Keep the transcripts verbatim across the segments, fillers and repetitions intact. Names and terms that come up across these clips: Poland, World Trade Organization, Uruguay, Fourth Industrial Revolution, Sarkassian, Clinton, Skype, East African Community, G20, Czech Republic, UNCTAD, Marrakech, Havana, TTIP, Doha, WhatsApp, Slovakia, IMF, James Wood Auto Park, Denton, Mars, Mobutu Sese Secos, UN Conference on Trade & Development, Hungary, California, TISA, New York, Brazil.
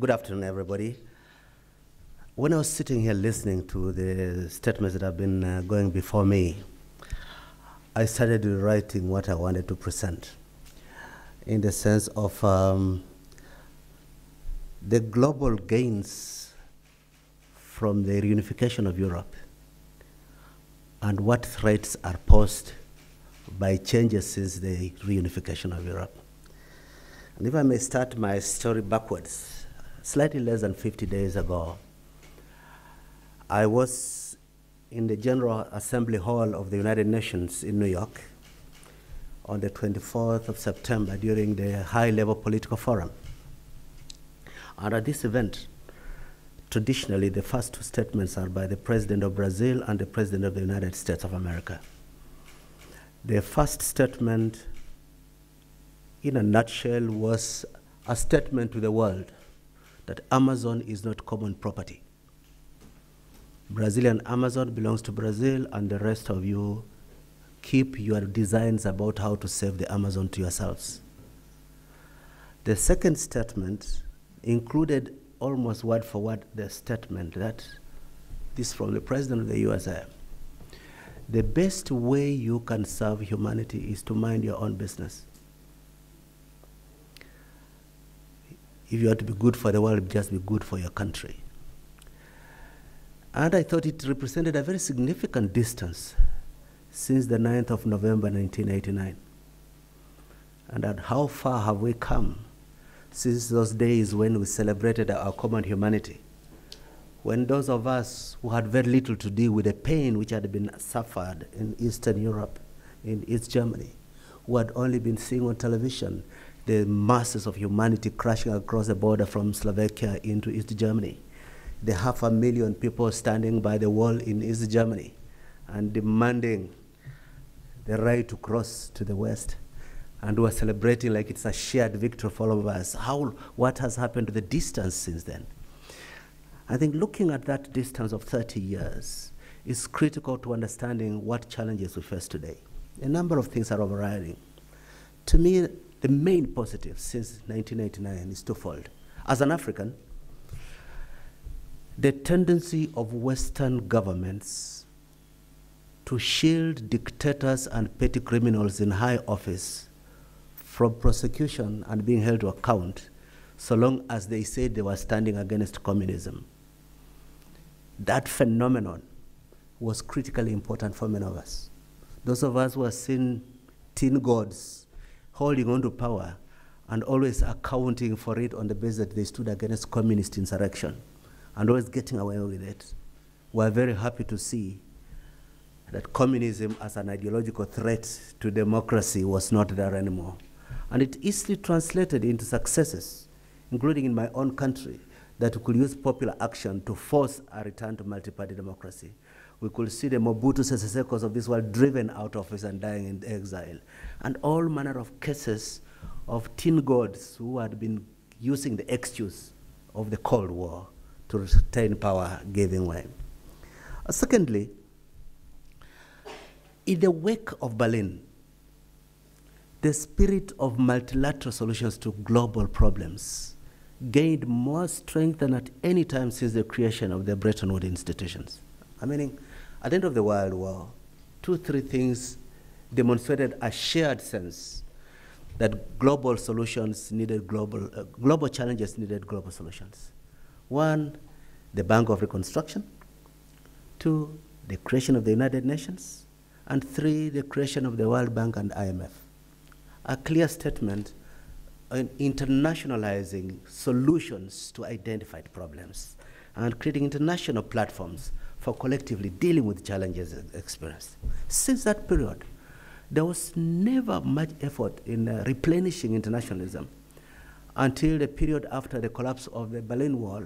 Good afternoon, everybody. When I was sitting here listening to the statements that have been uh, going before me, I started writing what I wanted to present in the sense of um, the global gains from the reunification of Europe and what threats are posed by changes since the reunification of Europe. And if I may start my story backwards, slightly less than fifty days ago, I was in the General Assembly Hall of the United Nations in New York on the twenty-fourth of September during the high-level political forum. And at this event, traditionally, the first two statements are by the President of Brazil and the President of the United States of America. The first statement, in a nutshell, was a statement to the world that Amazon is not common property. Brazilian Amazon belongs to Brazil, and the rest of you keep your designs about how to save the Amazon to yourselves. The second statement included almost word for word the statement that, this from the President of the U S A, the best way you can serve humanity is to mind your own business. If you are to be good for the world, just be good for your country. And I thought it represented a very significant distance since the ninth of November nineteen eighty-nine. And at how far have we come since those days when we celebrated our common humanity, when those of us who had very little to do with the pain which had been suffered in Eastern Europe, in East Germany, who had only been seeing on television the masses of humanity crashing across the border from Slovakia into East Germany, the half a million people standing by the wall in East Germany and demanding the right to cross to the West, and we are celebrating like it's a shared victory for all of us. How, what has happened to the distance since then? I think looking at that distance of thirty years is critical to understanding what challenges we face today. A number of things are overriding. To me, the main positive since nineteen eighty-nine is twofold. As an African, the tendency of Western governments to shield dictators and petty criminals in high office from prosecution and being held to account, so long as they said they were standing against communism. That phenomenon was critically important for many of us. Those of us who have seen tin gods holding on to power and always accounting for it on the basis that they stood against communist insurrection and always getting away with it. We're very happy to see that communism as an ideological threat to democracy was not there anymore. And it easily translated into successes, including in my own country, that we could use popular action to force a return to multi-party democracy. We could see the Mobutu Sese Secos of this world driven out of office and dying in exile. And all manner of cases of tin gods who had been using the excuse of the Cold War to retain power giving way. Uh, secondly, in the wake of Berlin, the spirit of multilateral solutions to global problems gained more strength than at any time since the creation of the Bretton Woods institutions. I mean, at the end of the World War, two, three things demonstrated a shared sense that global solutions needed global, uh, global challenges needed global solutions. One, the Bank of Reconstruction. Two, the creation of the United Nations. And three, the creation of the World Bank and I M F. A clear statement on internationalizing solutions to identified problems and creating international platforms for collectively dealing with challenges experienced. Since that period, there was never much effort in uh, replenishing internationalism until the period after the collapse of the Berlin Wall,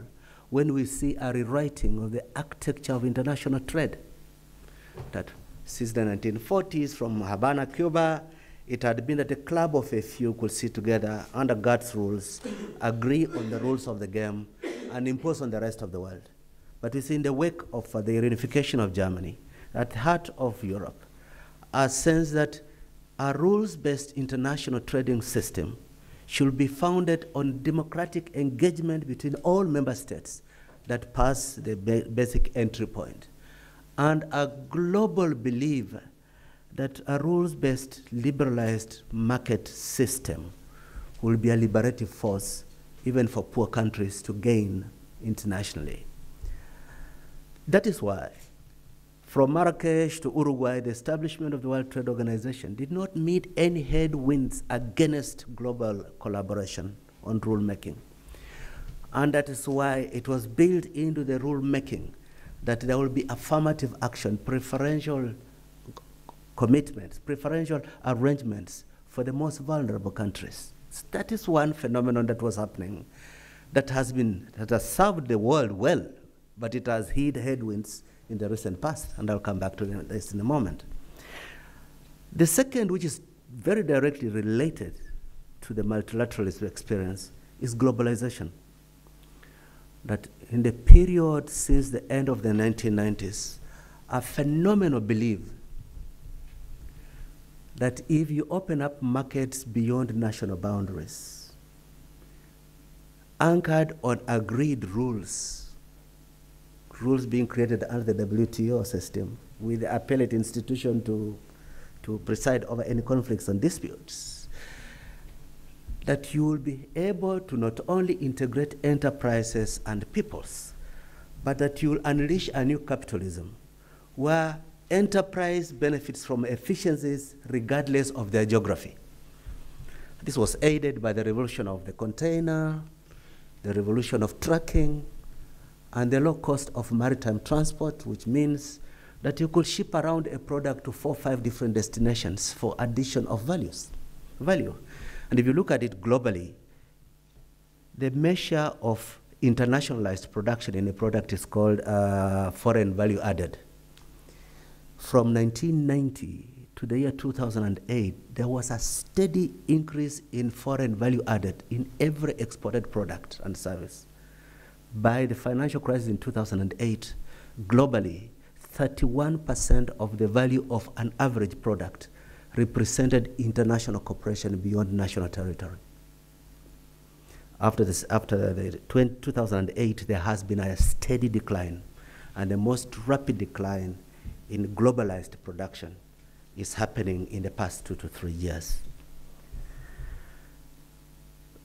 when we see a rewriting of the architecture of international trade. That since the nineteen forties, from Havana, Cuba, it had been that a club of a few could sit together under G A T T rules, agree on the rules of the game, and impose on the rest of the world. But it's in the wake of uh, the reunification of Germany, at the heart of Europe, a sense that a rules-based international trading system should be founded on democratic engagement between all member states that pass the ba basic entry point, and a global belief that a rules-based, liberalized market system will be a liberative force even for poor countries to gain internationally. That is why, from Marrakech to Uruguay, the establishment of the World Trade Organization did not meet any headwinds against global collaboration on rulemaking. And that is why it was built into the rulemaking that there will be affirmative action, preferential commitments, preferential arrangements for the most vulnerable countries. So that is one phenomenon that was happening that has been, that has served the world well, but it has hid headwinds in the recent past, and I'll come back to this in a moment. The second, which is very directly related to the multilateralist experience, is globalization. That in the period since the end of the nineteen nineties, a phenomenal belief that if you open up markets beyond national boundaries, anchored on agreed rules, rules being created under the W T O system with the appellate institution to, to preside over any conflicts and disputes, that you will be able to not only integrate enterprises and peoples, but that you will unleash a new capitalism where enterprise benefits from efficiencies regardless of their geography. This was aided by the revolution of the container, the revolution of trucking, and the low cost of maritime transport, which means that you could ship around a product to four or five different destinations for addition of values, value. And if you look at it globally, the measure of internationalized production in a product is called uh, foreign value added. From nineteen ninety to the year two thousand eight, there was a steady increase in foreign value added in every exported product and service. By the financial crisis in two thousand eight, globally, thirty-one percent of the value of an average product represented international cooperation beyond national territory. After, this, after the two thousand eight, there has been a steady decline, and the most rapid decline in globalized production is happening in the past two to three years.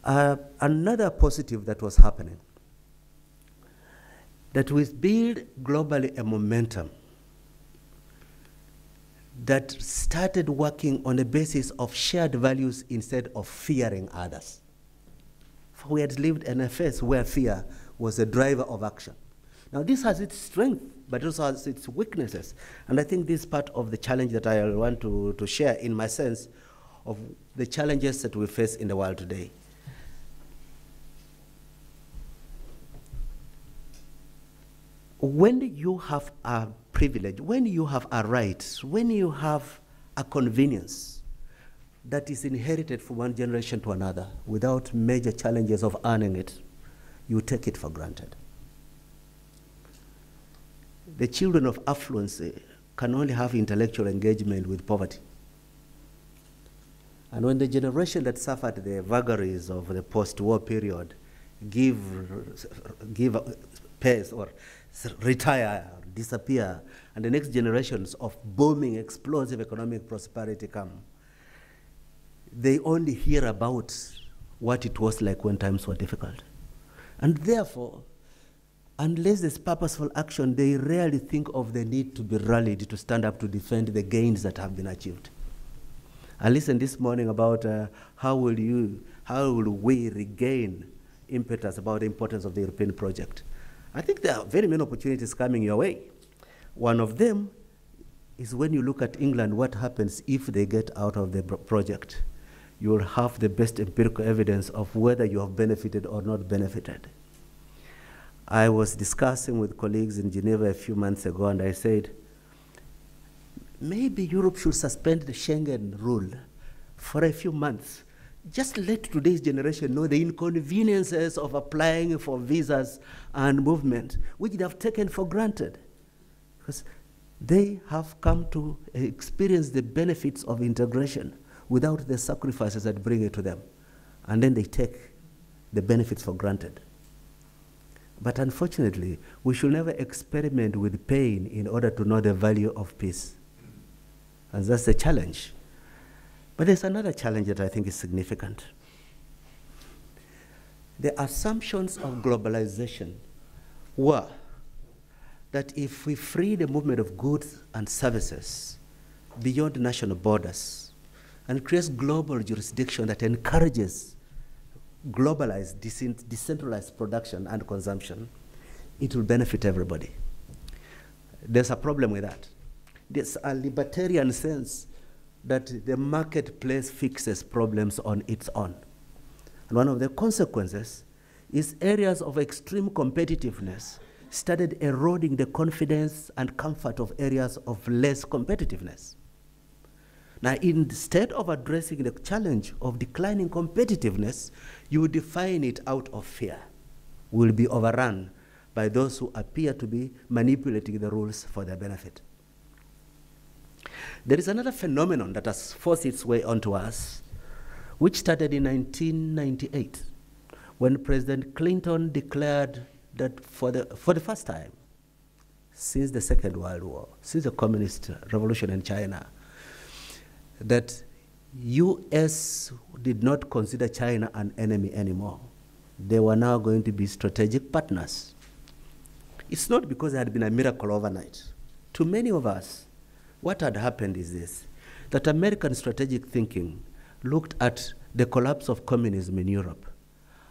Uh, another positive that was happening, that we build globally a momentum that started working on the basis of shared values instead of fearing others. For we had lived in a phase where fear was a driver of action. Now this has its strength, but it also has its weaknesses. And I think this is part of the challenge that I want to, to share in my sense of the challenges that we face in the world today. When you have a privilege, when you have a right, when you have a convenience that is inherited from one generation to another without major challenges of earning it, you take it for granted. The children of affluence can only have intellectual engagement with poverty. And when the generation that suffered the vagaries of the post-war period give, give pays or retire, disappear, and the next generations of booming, explosive economic prosperity come, they only hear about what it was like when times were difficult. And therefore, unless there's purposeful action, they rarely think of the need to be rallied, to stand up to defend the gains that have been achieved. I listened this morning about uh, how will you, how will we regain impetus about the importance of the European project. I think there are very many opportunities coming your way. One of them is when you look at England, what happens if they get out of the project. You will have the best empirical evidence of whether you have benefited or not benefited. I was discussing with colleagues in Geneva a few months ago, and I said, maybe Europe should suspend the Schengen rule for a few months. Just let today's generation know the inconveniences of applying for visas and movement, which they have taken for granted, because they have come to experience the benefits of integration without the sacrifices that bring it to them. and then they take the benefits for granted. But unfortunately, we should never experiment with pain in order to know the value of peace. And that's the challenge. But there's another challenge that I think is significant. The assumptions of globalization were that if we free the movement of goods and services beyond national borders and creates global jurisdiction that encourages globalized, decentralized production and consumption, it will benefit everybody. There's a problem with that. There's a libertarian sense that the marketplace fixes problems on its own. And one of the consequences is areas of extreme competitiveness started eroding the confidence and comfort of areas of less competitiveness. Now, instead of addressing the challenge of declining competitiveness, you define it out of fear. We will be overrun by those who appear to be manipulating the rules for their benefit. There is another phenomenon that has forced its way onto us, which started in nineteen ninety-eight, when President Clinton declared that for the, for the first time since the Second World War, since the Communist Revolution in China, that U S did not consider China an enemy anymore. They were now going to be strategic partners. It's not because it had been a miracle overnight. To many of us, what had happened is this, that American strategic thinking looked at the collapse of communism in Europe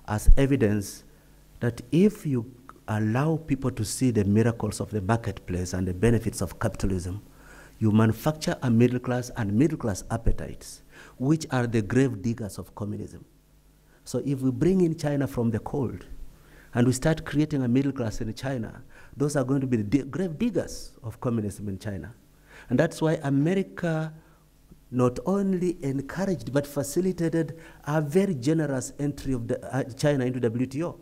as evidence that if you allow people to see the miracles of the marketplace and the benefits of capitalism, you manufacture a middle class and middle class appetites, which are the grave diggers of communism. So if we bring in China from the cold and we start creating a middle class in China, those are going to be the grave diggers of communism in China. And that's why America not only encouraged but facilitated a very generous entry of the, uh, China into W T O.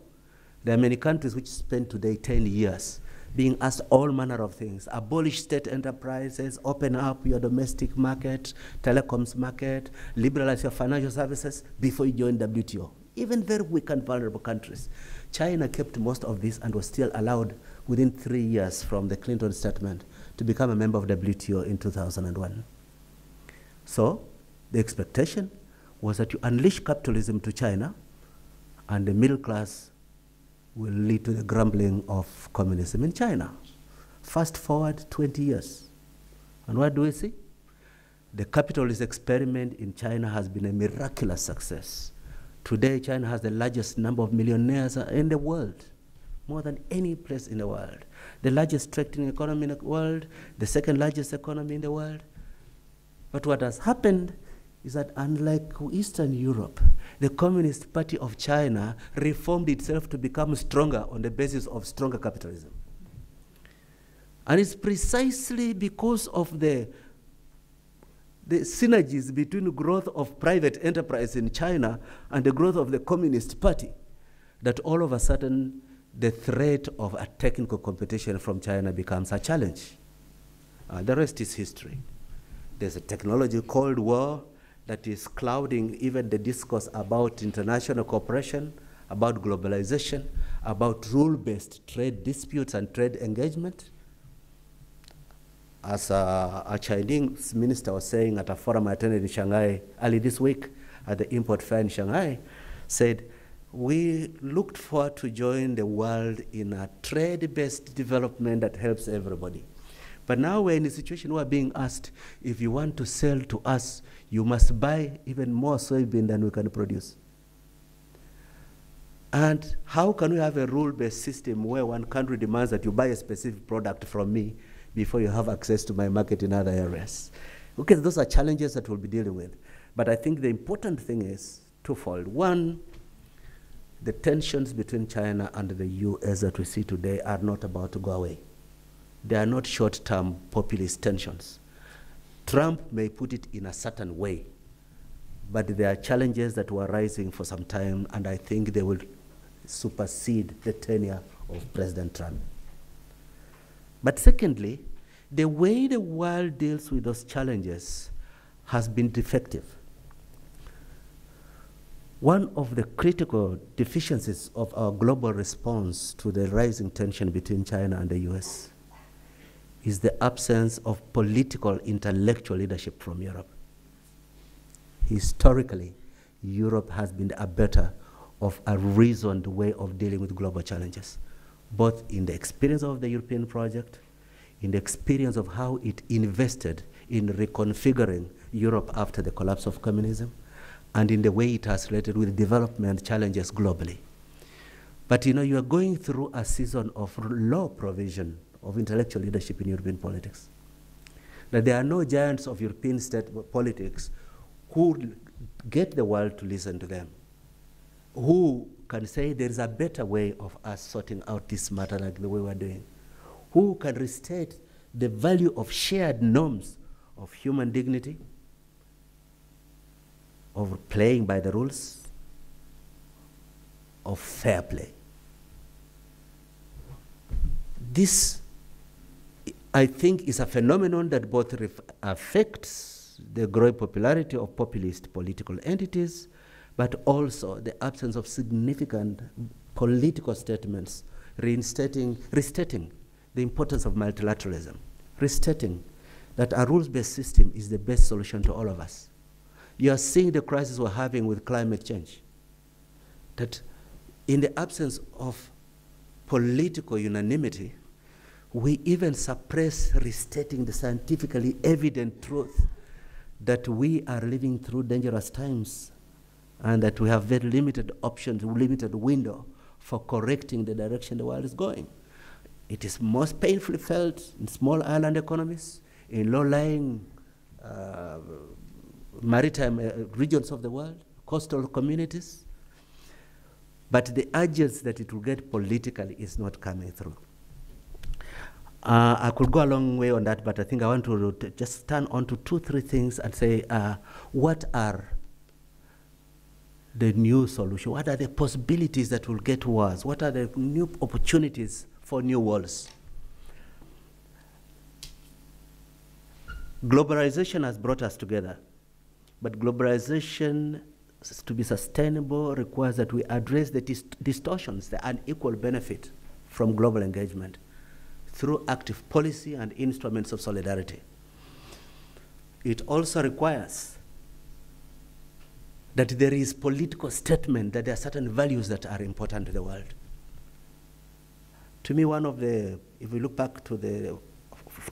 There are many countries which spend today ten years being asked all manner of things. Abolish state enterprises, open up your domestic market, telecoms market, liberalize your financial services before you join W T O. Even very weak and vulnerable countries. China kept most of this and was still allowed within three years from the Clinton statement to become a member of W T O in two thousand one. So the expectation was that you unleash capitalism to China and the middle class will lead to the grumbling of communism in China. Fast forward twenty years, and what do we see? The capitalist experiment in China has been a miraculous success. Today, China has the largest number of millionaires in the world, more than any place in the world. The largest trading economy in the world, the second largest economy in the world. But what has happened is that unlike Eastern Europe, the Communist Party of China reformed itself to become stronger on the basis of stronger capitalism. And it's precisely because of the, the synergies between the growth of private enterprise in China and the growth of the Communist Party that all of a sudden the threat of a technical competition from China becomes a challenge. Uh, the rest is history. There's a technology Cold War that is clouding even the discourse about international cooperation, about globalization, about rule-based trade disputes and trade engagement. As a, a Chinese minister was saying at a forum I attended in Shanghai early this week, at the import fair in Shanghai, said, we looked forward to join the world in a trade-based development that helps everybody. But now we're in a situation where we're being asked, if you want to sell to us, you must buy even more soybean than we can produce. And how can we have a rule-based system where one country demands that you buy a specific product from me before you have access to my market in other areas? Okay, those are challenges that we'll be dealing with. But I think the important thing is twofold. One, the tensions between China and the U S that we see today are not about to go away. They are not short-term populist tensions. Trump may put it in a certain way, but there are challenges that were rising for some time, and I think they will supersede the tenure of President Trump. But secondly, the way the world deals with those challenges has been defective. One of the critical deficiencies of our global response to the rising tension between China and the U S is the absence of political intellectual leadership from Europe. Historically, Europe has been the arbiter of a reasoned way of dealing with global challenges, both in the experience of the European project, in the experience of how it invested in reconfiguring Europe after the collapse of communism, and in the way it has related with development challenges globally. But you know, you are going through a season of low provision of intellectual leadership in European politics. That there are no giants of European state politics who get the world to listen to them, who can say there is a better way of us sorting out this matter like the way we're doing, who can restate the value of shared norms of human dignity, of playing by the rules, of fair play. This, I think, is a phenomenon that both affects the growing popularity of populist political entities, but also the absence of significant political statements reinstating, restating the importance of multilateralism, restating that a rules-based system is the best solution to all of us. You are seeing the crisis we're having with climate change. That in the absence of political unanimity, we even suppress restating the scientifically evident truth that we are living through dangerous times and that we have very limited options, limited window for correcting the direction the world is going. It is most painfully felt in small island economies, in low-lying, uh, maritime uh, regions of the world, coastal communities, but the urgency that it will get politically is not coming through. Uh, I could go a long way on that, but I think I want to just turn on to two, three things and say, uh, what are the new solutions? What are the possibilities that will get worse? What are the new opportunities for new worlds? Globalization has brought us together. But globalization, to be sustainable, requires that we address the dis distortions, the unequal benefit from global engagement through active policy and instruments of solidarity. It also requires that there is political statement that there are certain values that are important to the world. To me, one of the, if we look back to, the,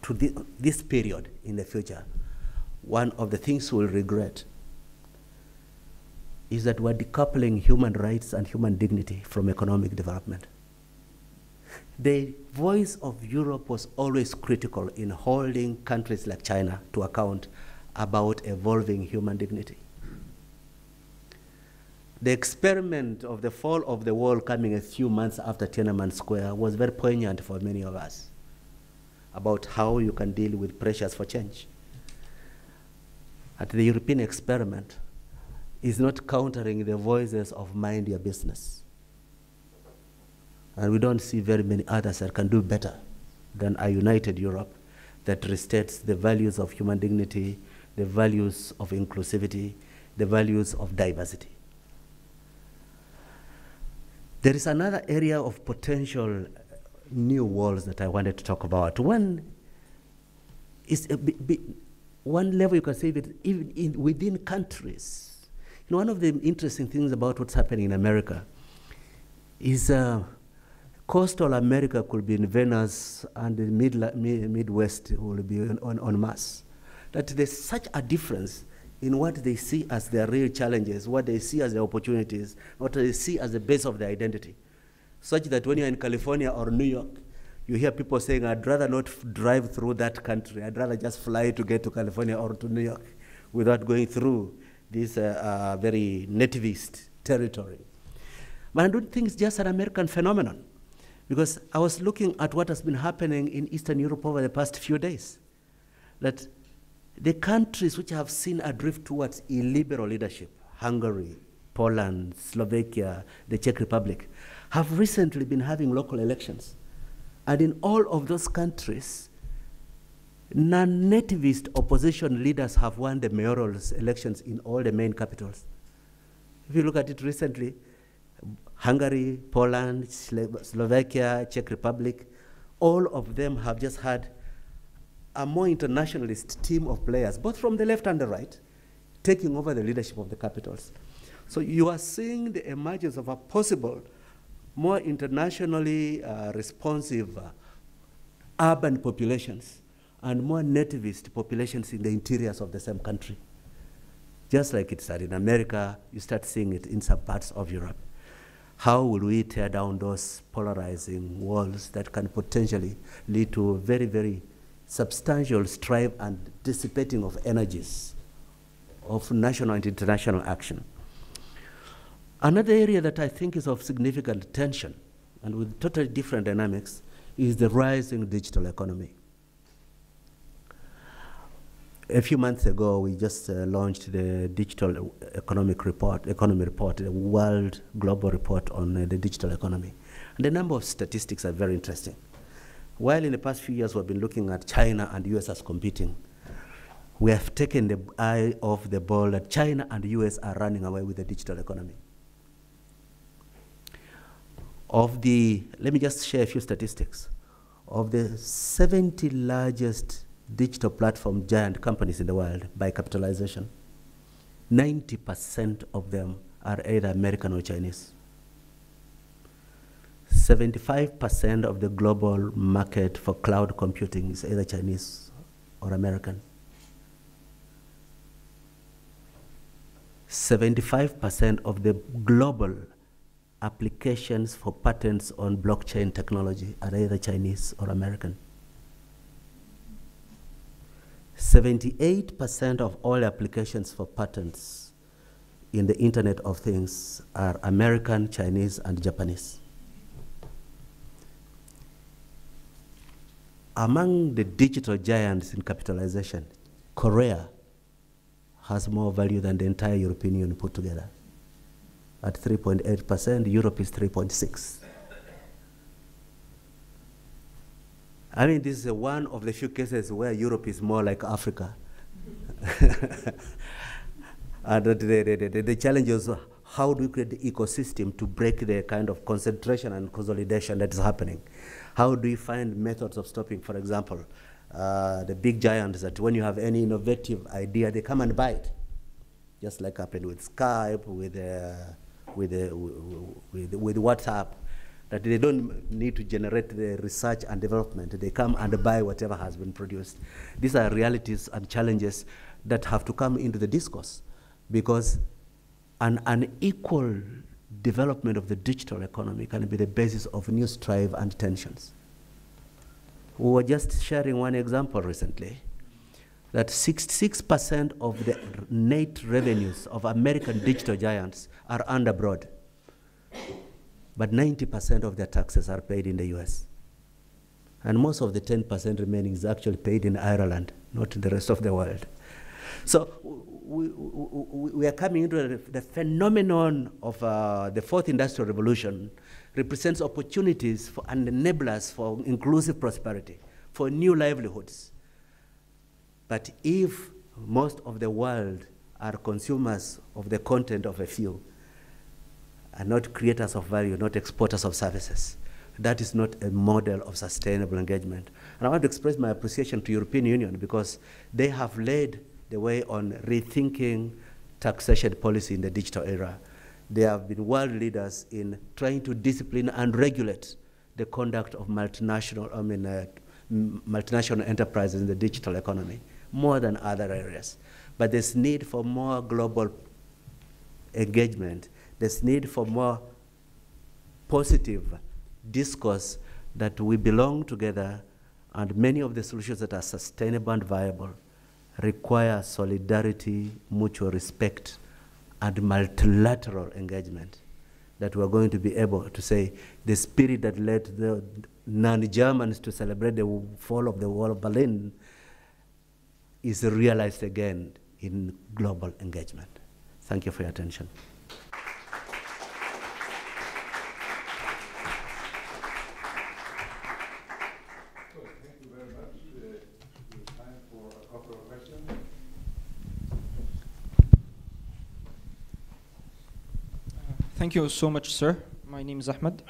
to the, this period in the future, one of the things we'll regret is that we're decoupling human rights and human dignity from economic development. The voice of Europe was always critical in holding countries like China to account about evolving human dignity. The experiment of the fall of the wall coming a few months after Tiananmen Square was very poignant for many of us about how you can deal with pressures for change. At the European experiment is not countering the voices of mind your business. And we don't see very many others that can do better than a united Europe that restates the values of human dignity, the values of inclusivity, the values of diversity. There is another area of potential new worlds that I wanted to talk about. One is a bit, bit One level you can say that even in, within countries. You know, one of the interesting things about what's happening in America is uh, coastal America could be in Venice and the mid, mid, Midwest will be on, on, on Mars. That there's such a difference in what they see as their real challenges, what they see as their opportunities, what they see as the base of their identity. Such that when you're in California or New York, you hear people saying, I'd rather not drive through that country. I'd rather just fly to get to California or to New York without going through this uh, uh, very nativist territory. But I don't think it's just an American phenomenon, because I was looking at what has been happening in Eastern Europe over the past few days, that the countries which have seen a drift towards illiberal leadership, Hungary, Poland, Slovakia, the Czech Republic, have recently been having local elections. And in all of those countries, non-nativist opposition leaders have won the mayoral elections in all the main capitals. If you look at it recently, Hungary, Poland, Slovakia, Czech Republic, all of them have just had a more internationalist team of players, both from the left and the right, taking over the leadership of the capitals. So you are seeing the emergence of a possible, more internationally uh, responsive uh, urban populations and more nativist populations in the interiors of the same country. Just like it started in America, you start seeing it in some parts of Europe. How will we tear down those polarizing walls that can potentially lead to very, very substantial strife and dissipating of energies of national and international action? Another area that I think is of significant tension and with totally different dynamics is the rising digital economy. A few months ago, we just uh, launched the digital economic report, economy report, the world global report on uh, the digital economy. And the number of statistics are very interesting. While in the past few years we've been looking at China and the U S as competing, we have taken the eye off the ball that China and the U S are running away with the digital economy. Of the, let me just share a few statistics. Of the seventy largest digital platform giant companies in the world by capitalization, ninety percent of them are either American or Chinese. seventy-five percent of the global market for cloud computing is either Chinese or American. seventy-five percent of the global applications for patents on blockchain technology are either Chinese or American. seventy-eight percent of all applications for patents in the Internet of Things are American, Chinese, and Japanese. Among the digital giants in capitalization, Korea has more value than the entire European Union put together. At three point eight percent, Europe is three point six. I mean, this is one of the few cases where Europe is more like Africa. And the, the, the, the challenge is, how do we create the ecosystem to break the kind of concentration and consolidation that is happening? How do we find methods of stopping, for example, uh, the big giants that when you have any innovative idea, they come and buy it, just like happened with Skype, with, uh, with, uh, with, with WhatsApp. That they don't need to generate the research and development. They come and buy whatever has been produced. These are realities and challenges that have to come into the discourse, because an unequal development of the digital economy can be the basis of new strife and tensions. We were just sharing one example recently, that sixty-six percent of the net revenues of American digital giants are earned abroad. But ninety percent of their taxes are paid in the U S. And most of the ten percent remaining is actually paid in Ireland, not in the rest of the world. So we, we, we are coming into the phenomenon of uh, the Fourth Industrial Revolution represents opportunities for, and enablers for inclusive prosperity, for new livelihoods. But if most of the world are consumers of the content of a few, and not creators of value, not exporters of services. That is not a model of sustainable engagement. And I want to express my appreciation to European Union because they have led the way on rethinking taxation policy in the digital era. They have been world leaders in trying to discipline and regulate the conduct of multinational, I mean, uh, multinational enterprises in the digital economy, more than other areas. But there's need for more global engagement. There's need for more positive discourse that we belong together, and many of the solutions that are sustainable and viable require solidarity, mutual respect, and multilateral engagement, that we're going to be able to say the spirit that led the non-Germans to celebrate the fall of the Wall of Berlin is realized again in global engagement. Thank you for your attention. Thank you so much, sir. My name is Ahmed.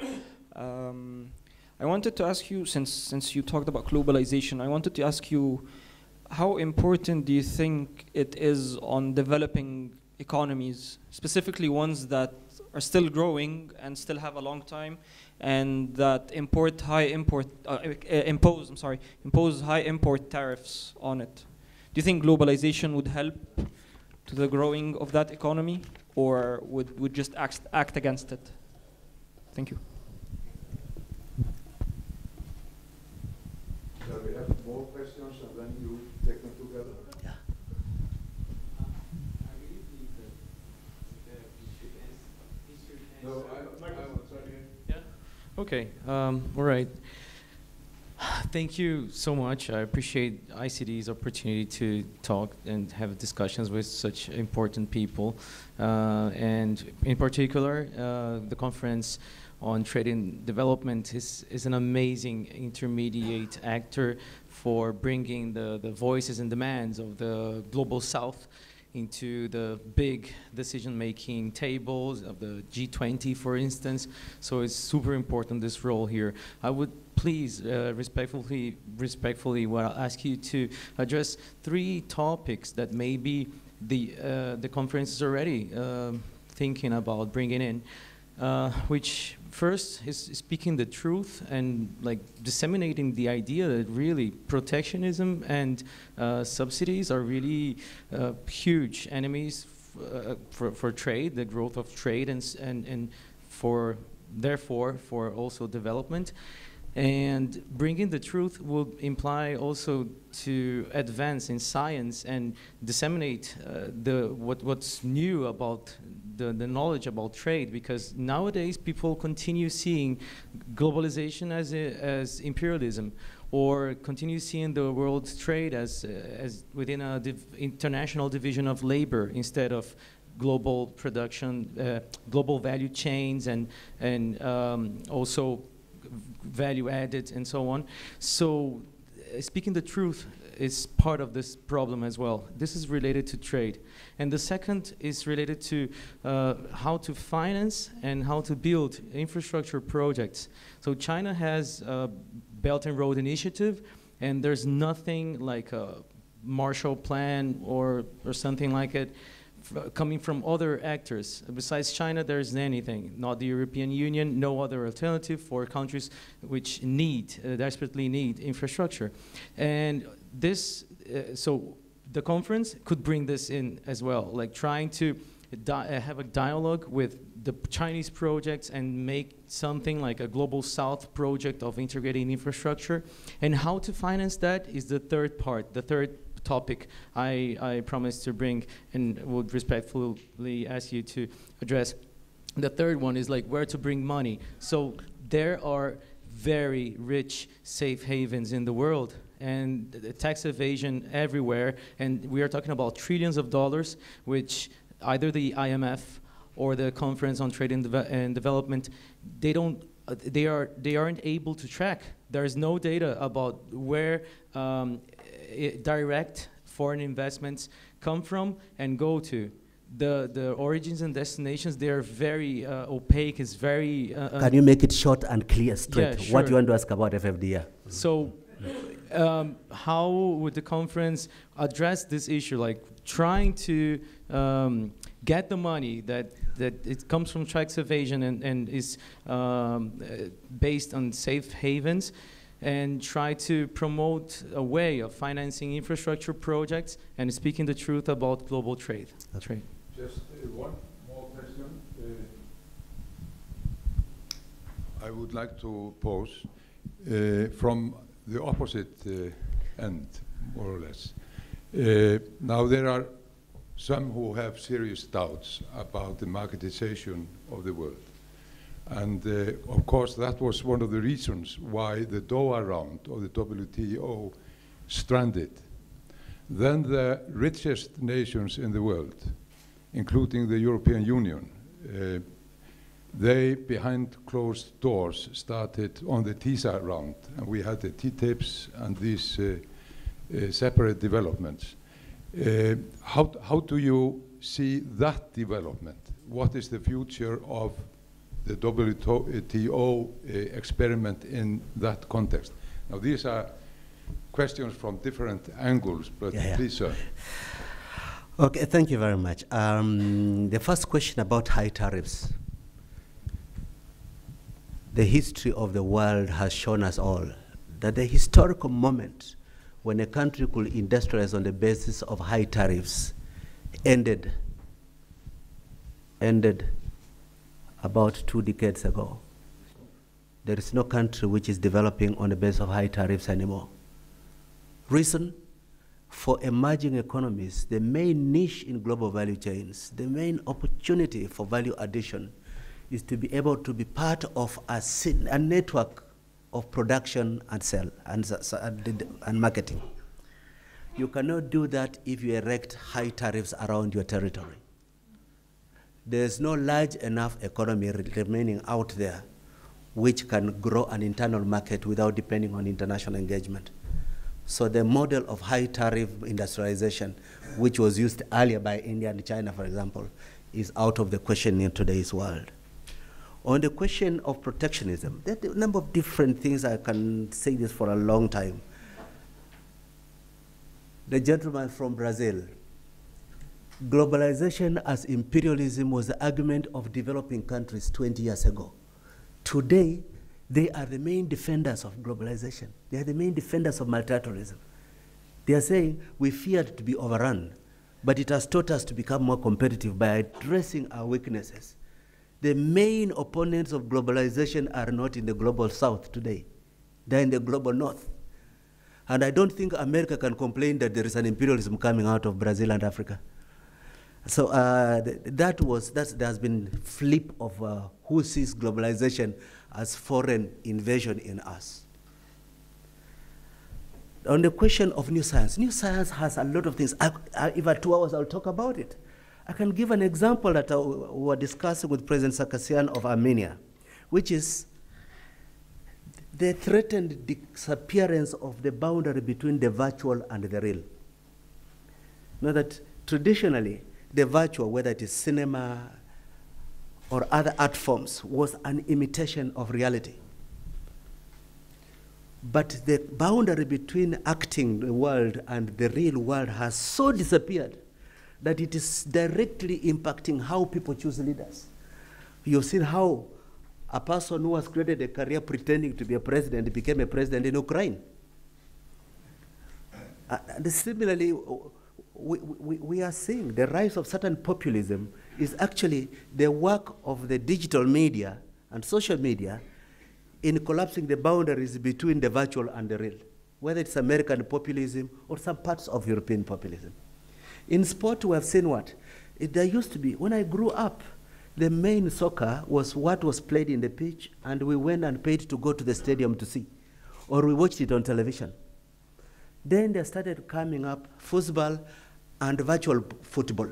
Um, I wanted to ask you, since, since you talked about globalization, I wanted to ask you, how important do you think it is on developing economies, specifically ones that are still growing and still have a long time, and that import high import uh, uh, impose I'm sorry impose high import tariffs on it? Do you think globalization would help to the growing of that economy, or would would just act act against it? Thank you. Shall we have more questions and then you take them together? No, I, I yeah. Okay. Um, all right. Thank you so much. I appreciate I C D's opportunity to talk and have discussions with such important people, uh, and in particular, uh, the conference on trade and development is is an amazing intermediate actor for bringing the the voices and demands of the global South into the big decision-making tables of the G twenty, for instance. So it's super important, this role here. I would please uh, respectfully, respectfully, well, ask you to address three topics that maybe the uh, the conference is already uh, thinking about bringing in. Uh, which first is speaking the truth and like disseminating the idea that really protectionism and uh, subsidies are really uh, huge enemies uh, for, for trade, the growth of trade, and, and, and for therefore for also development. And bringing the truth will imply also to advance in science and disseminate uh, the what what's new about the, the knowledge about trade, because nowadays people continue seeing globalization as a, as imperialism, or continue seeing the world trade as uh, as within a div international division of labor instead of global production, uh, global value chains, and and um, also value added and so on. So uh, speaking the truth is part of this problem as well. This is related to trade. And the second is related to uh, how to finance and how to build infrastructure projects. So China has a Belt and Road Initiative, and there's nothing like a Marshall Plan or, or something like it coming from other actors. Besides China, there isn't anything, not the European Union, no other alternative for countries which need, uh, desperately need infrastructure. And this, uh, so the conference could bring this in as well, like trying to di have a dialogue with the Chinese projects and make something like a global South project of integrating infrastructure. And how to finance that is the third part, the third topic I, I promised to bring and would respectfully ask you to address. The third one is like where to bring money. So there are very rich safe havens in the world and the tax evasion everywhere, and we are talking about trillions of dollars which either the I M F or the Conference on Trade and, Deve and Development, they don't uh, they are they aren't able to track. There is no data about where um, direct foreign investments come from and go to. The, the origins and destinations, they are very uh, opaque, it's very... Uh, Can you make it short and clear straight? Yeah, sure. What do you want to ask about F F D R? So, um, how would the conference address this issue? Like trying to um, get the money that, that it comes from tax evasion and, and is um, based on safe havens, and try to promote a way of financing infrastructure projects and speaking the truth about global trade. That's right. Just uh, one more question. Uh, I would like to pose uh, from the opposite uh, end, more or less. Uh, now there are some who have serious doubts about the marketization of the world. And uh, of course, that was one of the reasons why the Doha round of the W T O stranded. Then the richest nations in the world, including the European Union, uh, they, behind closed doors, started on the TISA round. And we had the T TIPs and these uh, uh, separate developments. Uh, how, how do you see that development? what is the future of the W T O uh, experiment in that context? Now, these are questions from different angles, but yeah, yeah. please, sir. Okay, thank you very much. Um, the first question about high tariffs. The history of the world has shown us all that the historical moment when a country could industrialize on the basis of high tariffs ended, ended about two decades ago. There is no country which is developing on the basis of high tariffs anymore. Reason? For emerging economies, the main niche in global value chains, the main opportunity for value addition is to be able to be part of a, a network of production and sell and, and marketing. You cannot do that if you erect high tariffs around your territory. There's no large enough economy remaining out there which can grow an internal market without depending on international engagement. So the model of high tariff industrialization, which was used earlier by India and China, for example, is out of the question in today's world. On the question of protectionism, there are a number of different things. I can say this for a long time. The gentleman from Brazil, globalization as imperialism was the argument of developing countries twenty years ago. Today, they are the main defenders of globalization. They are the main defenders of multilateralism. They are saying we feared to be overrun, but it has taught us to become more competitive by addressing our weaknesses. The main opponents of globalization are not in the global south today. They're in the global north. And I don't think America can complain that there is an imperialism coming out of Brazil and Africa. So uh, th that was, that's, there's been flip of uh, who sees globalization as foreign invasion in us. On the question of new science, new science has a lot of things. I, I, if I had two hours, I'll talk about it. I can give an example that I, we were discussing with President Sarkassian of Armenia, which is the threatened disappearance of the boundary between the virtual and the real. Now that traditionally, the virtual, whether it is cinema or other art forms, was an imitation of reality. But the boundary between acting the world and the real world has so disappeared that it is directly impacting how people choose leaders. You've seen how a person who has created a career pretending to be a president became a president in Ukraine. And similarly, We, we, we are seeing the rise of certain populism is actually the work of the digital media and social media in collapsing the boundaries between the virtual and the real, whether it's American populism or some parts of European populism. In sport, we have seen what? It, there used to be, when I grew up, the main soccer was what was played in the pitch, and we went and paid to go to the stadium to see, or we watched it on television. Then they started coming up football and virtual football,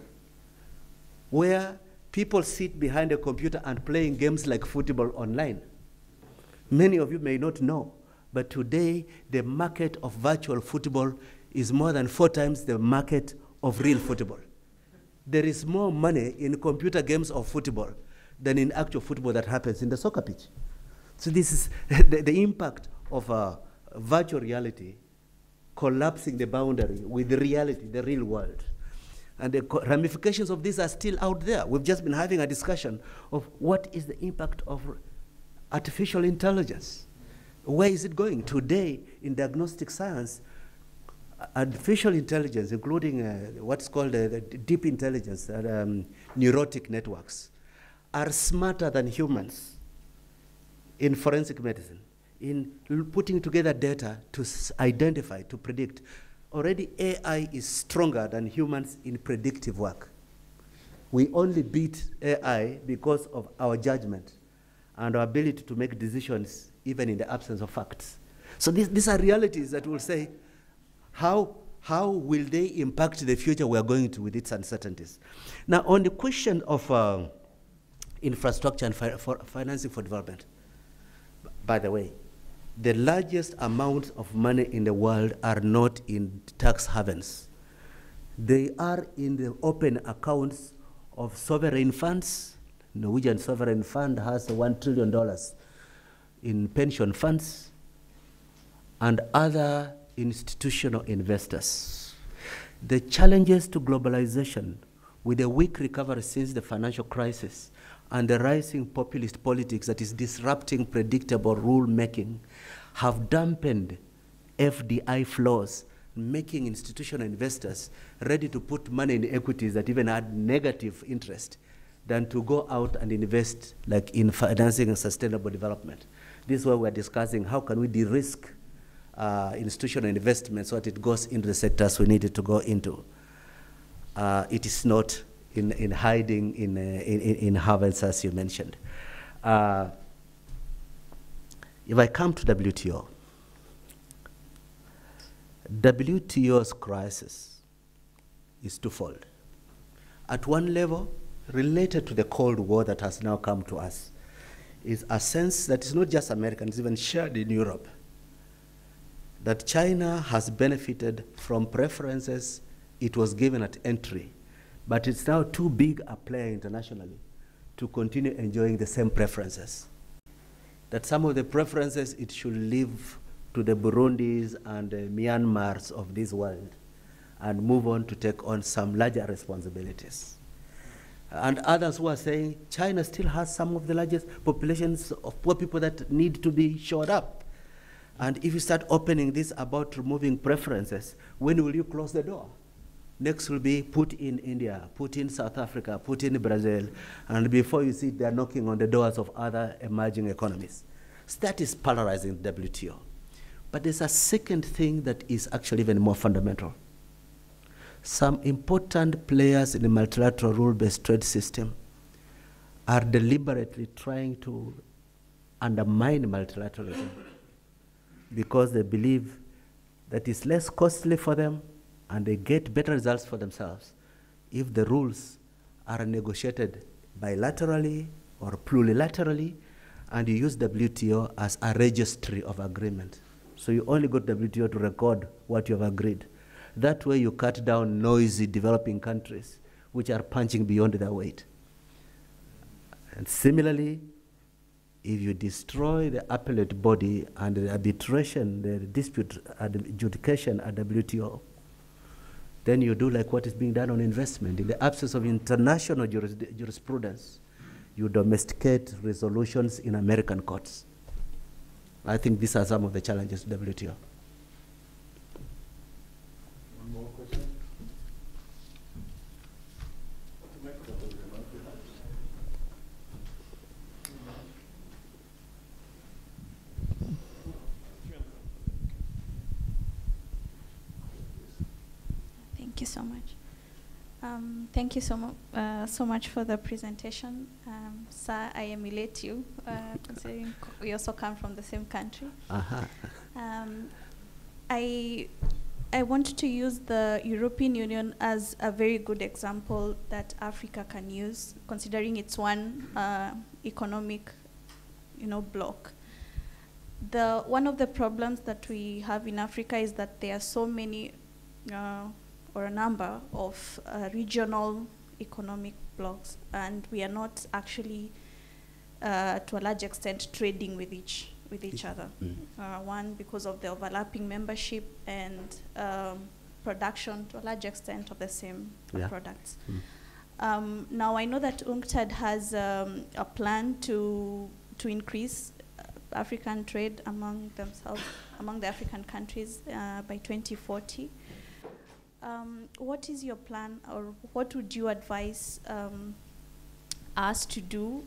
where people sit behind a computer and playing games like football online. Many of you may not know, but today the market of virtual football is more than four times the market of real football. There is more money in computer games of football than in actual football that happens in the soccer pitch. So this is the, the impact of uh, virtual reality collapsing the boundary with the reality, the real world. And the ramifications of this are still out there. We've just been having a discussion of what is the impact of artificial intelligence? Where is it going? Today, in diagnostic science, artificial intelligence, including uh, what's called uh, the deep intelligence, uh, um, neurotic networks, are smarter than humans in forensic medicine, in putting together data to identify, to predict. Already A I is stronger than humans in predictive work. We only beat A I because of our judgment and our ability to make decisions even in the absence of facts. So these, these are realities that will say, how, how will they impact the future we are going to with its uncertainties? Now, on the question of uh, infrastructure and fi for financing for development, by the way, the largest amounts of money in the world are not in tax havens. They are in the open accounts of sovereign funds. Norwegian sovereign fund has one trillion dollars in pension funds and other institutional investors. The challenges to globalization with a weak recovery since the financial crisis and the rising populist politics that is disrupting predictable rule-making have dampened F D I flows, making institutional investors ready to put money in equities that even had negative interest than to go out and invest like in financing and sustainable development. This is why we're discussing how can we de-risk uh, institutional investment so that it goes into the sectors we need it to go into. Uh, it is not in, in hiding in, uh, in, in Harvard's, as you mentioned. Uh, if I come to W T O, W T O's crisis is twofold. At one level, related to the Cold War that has now come to us, is a sense that is not just American, it's even shared in Europe, that China has benefited from preferences it was given at entry, but it's now too big a player internationally to continue enjoying the same preferences. That some of the preferences it should leave to the Burundis and the Myanmars of this world and move on to take on some larger responsibilities. And others who are saying China still has some of the largest populations of poor people that need to be shored up. And if you start opening this about removing preferences, when will you close the door? Next will be put in India, put in South Africa, put in Brazil, and before you see it, they're knocking on the doors of other emerging economies. So that is polarizing the W T O. But there's a second thing that is actually even more fundamental. Some important players in the multilateral rule-based trade system are deliberately trying to undermine multilateralism because they believe that it's less costly for them and they get better results for themselves if the rules are negotiated bilaterally or plurilaterally, and you use W T O as a registry of agreement. So you only go to W T O to record what you have agreed. That way you cut down noisy developing countries which are punching beyond their weight. And similarly, if you destroy the appellate body and the arbitration, the dispute adjudication at W T O, then you do like what is being done on investment. In the absence of international juris jurisprudence, you domesticate resolutions in American courts. I think these are some of the challenges to W T O. One more question? Thank you so much. Um, thank you so, mu uh, so much for the presentation. Um, sir, I emulate you, uh, considering we also come from the same country. Uh-huh. um, I, I wanted to use the European Union as a very good example that Africa can use, considering it's one uh, economic you know, bloc. The, one of the problems that we have in Africa is that there are so many uh, or a number of uh, regional economic blocs, and we are not actually, uh, to a large extent, trading with each with each other. Mm-hmm. uh, one, because of the overlapping membership and um, production, to a large extent, of the same yeah. products. Mm-hmm. um, now, I know that UNCTAD has um, a plan to to increase African trade among themselves, among the African countries, uh, by twenty forty. Um, what is your plan, or what would you advise um, us to do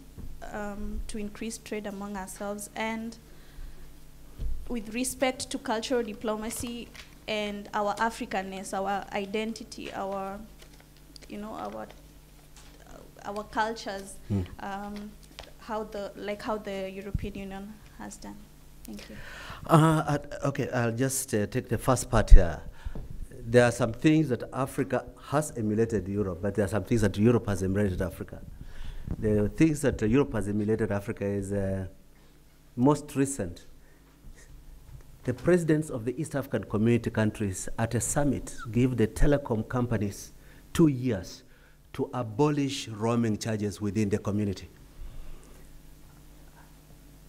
um, to increase trade among ourselves, and with respect to cultural diplomacy and our Africanness, our identity, our, you know, our our cultures, mm. um, how the like how the European Union has done? Thank you. Uh, okay, I'll just uh, take the first part here. There are some things that Africa has emulated Europe, but there are some things that Europe has emulated Africa. The things that Europe has emulated Africa is uh, most recent. The presidents of the East African Community countries at a summit gave the telecom companies two years to abolish roaming charges within the community.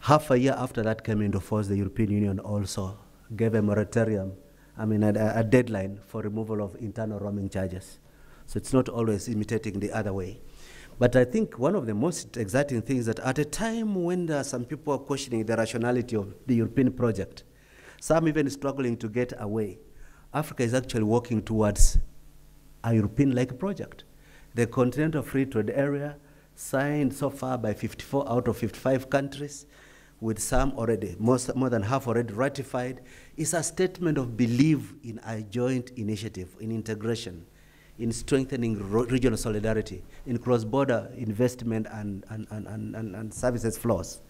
Half a year after that came into force, the European Union also gave a moratorium, I mean a, a deadline for removal of internal roaming charges. So it's not always imitating the other way. But I think one of the most exciting things that at a time when there are some people questioning the rationality of the European project, some even struggling to get away, Africa is actually working towards a European-like project. The Continental Free Trade Area, signed so far by fifty-four out of fifty-five countries, with some already, most, more than half already ratified, is a statement of belief in a joint initiative, in integration, in strengthening regional solidarity, in cross-border investment and, and, and, and, and services flows.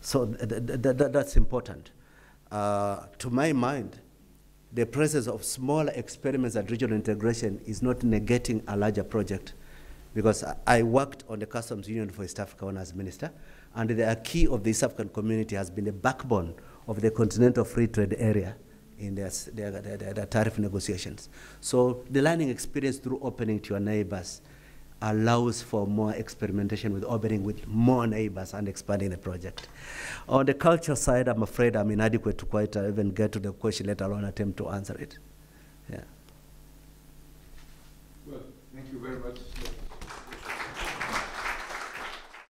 So th th th that's important. Uh, to my mind, the presence of smaller experiments at regional integration is not negating a larger project, because I worked on the customs union for East Africa when I was minister, and the key of the East African Community has been the backbone of the Continental Free Trade Area in their, their, their, their tariff negotiations. So the learning experience through opening to your neighbors allows for more experimentation with opening with more neighbors and expanding the project. On the culture side, I'm afraid I'm inadequate to quite uh, even get to the question, let alone attempt to answer it.